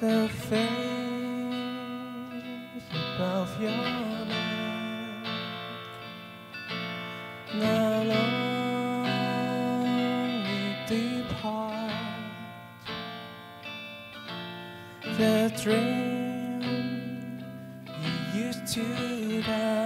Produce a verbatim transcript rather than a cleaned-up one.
the face above your neck. The lonely deep heart, the dream you used to have.